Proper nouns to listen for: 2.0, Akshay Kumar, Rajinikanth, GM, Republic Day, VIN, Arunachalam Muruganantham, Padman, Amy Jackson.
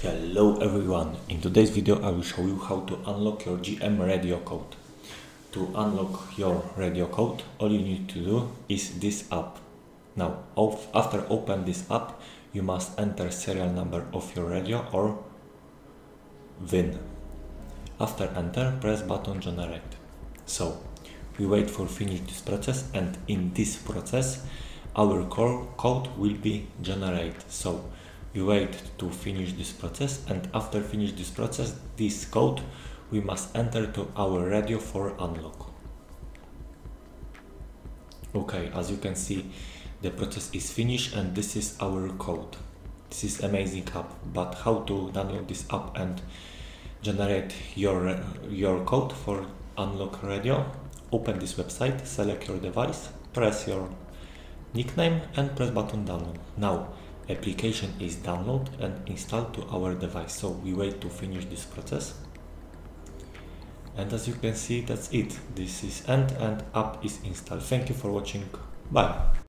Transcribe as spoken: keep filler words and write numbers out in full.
Hello everyone, in today's video I will show you how to unlock your G M radio code. To unlock your radio code, all you need to do is this app. Now, after open this app, you must enter serial number of your radio or V I N. After enter, press button generate. So, we wait for finish this process, and in this process our core code will be generated. So, we wait to finish this process, and after finish this process, this code we must enter to our radio for unlock. Okay, as you can see, the process is finished and this is our code. This is amazing app, but how to download this app and generate your, your code for unlock radio? Open this website, select your device, press your nickname and press button download. Now, application is downloaded and installed to our device, so we wait to finish this process. And as you can see, that's it. This is end and app is installed. Thank you for watching. Bye.